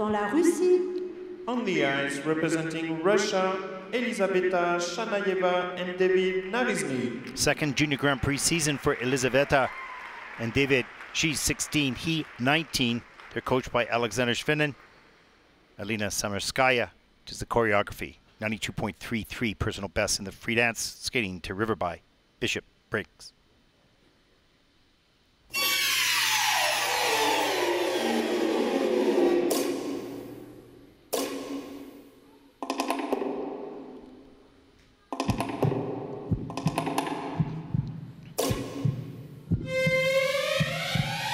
dans la Russie. On the ice, representing Russia, Elizaveta Shanaeva and Devid Naryzhnyy. Second Junior Grand Prix season for Elizaveta and David. She's 16, he 19. They're coached by Alexander Shvinin. Alina Samarskaya does the choreography. 92.33 personal best in the free dance, skating to River by Bishop Briggs.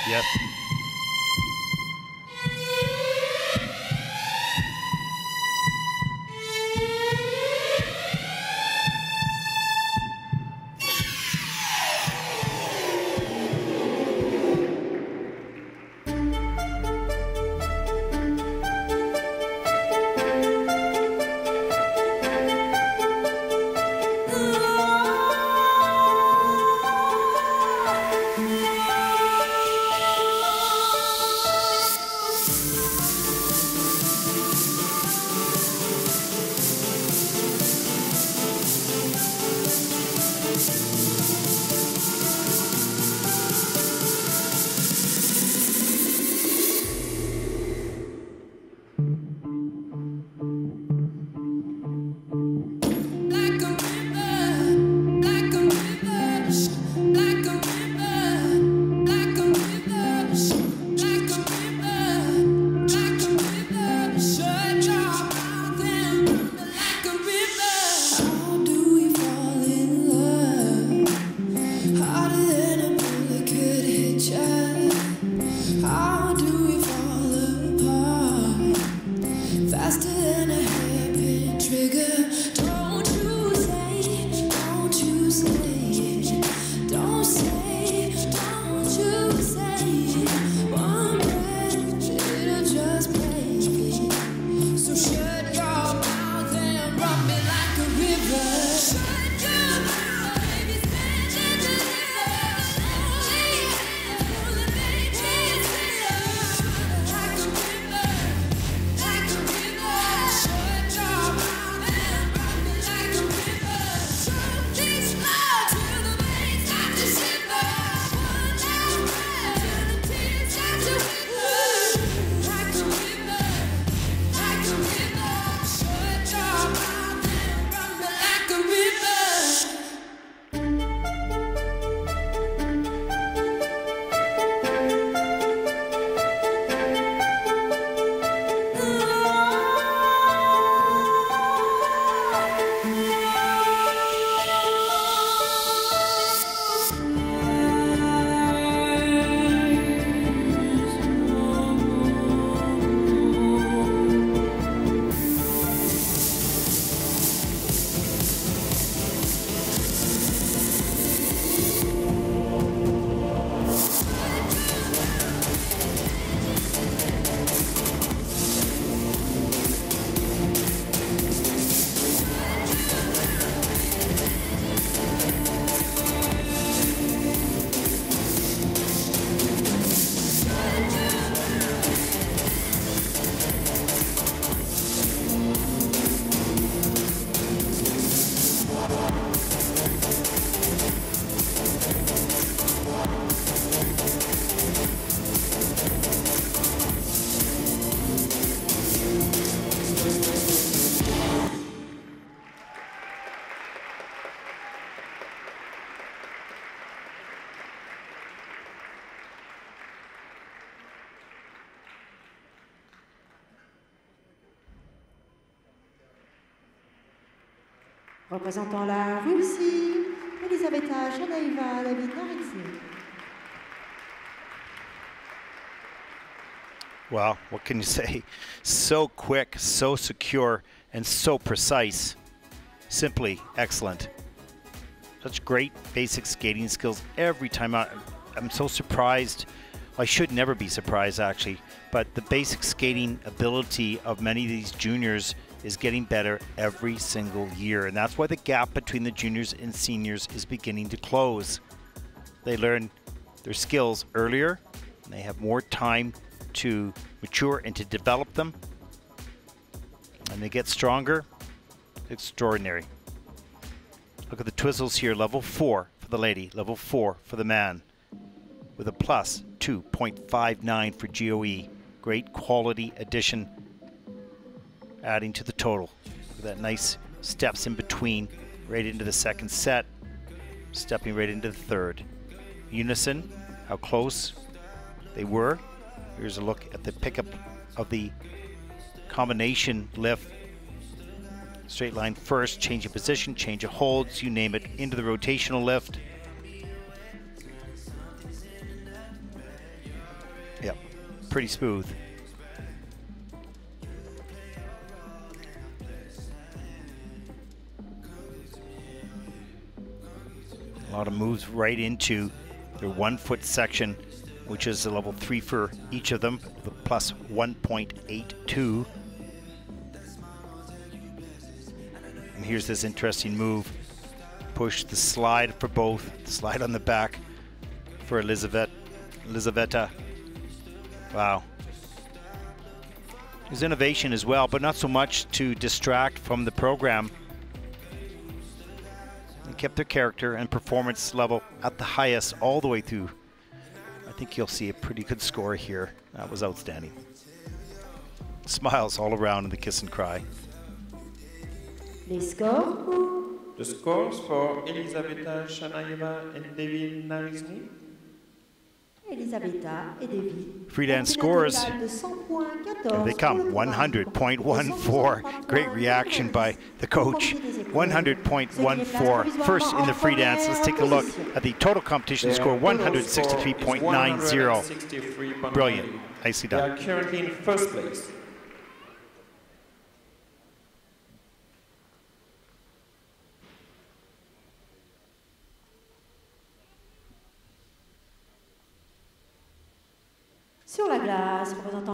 Yes. Représentant la Russie, Elizaveta Shanaeva, David Naryzhnyy. Well, what can you say? So quick, so secure, and so precise. Simply excellent. Such great basic skating skills every time out. I'm so surprised. I should never be surprised, actually. But the basic skating ability of many of these juniors is getting better every single year. And that's why the gap between the juniors and seniors is beginning to close. They learn their skills earlier, and they have more time to mature and to develop them. And they get stronger. Extraordinary. Look at the twizzles here. Level 4 for the lady. Level 4 for the man. With a plus 2.59 for GOE. Great quality addition. Adding to the total. With that nice steps in between. Right into the second set. Stepping right into the third. Unison. How close they were. Here's a look at the pickup of the combination lift. Straight line first, change of position, change of holds, you name it, into the rotational lift. Yep, pretty smooth. A lot of moves right into their 1 foot section, which is a level 3 for each of them, the plus 1.82. And here's this interesting move. Push the slide for both. Slide on the back for Elizaveta. Wow. There's innovation as well, but not so much to distract from the program. They kept their character and performance level at the highest all the way through. I think you'll see a pretty good score here. That was outstanding. Smiles all around in the kiss and cry. The scores for Elizaveta Shanaeva and Devid Naryzhnyy. Friedan scores. Here they come. 100.14. Great reaction by the coach. 100.14. First in the free dance. Let's take a look at the total competition score. 163.90. Brilliant. Nicely done. They are currently in first place. Sur la glace, représentant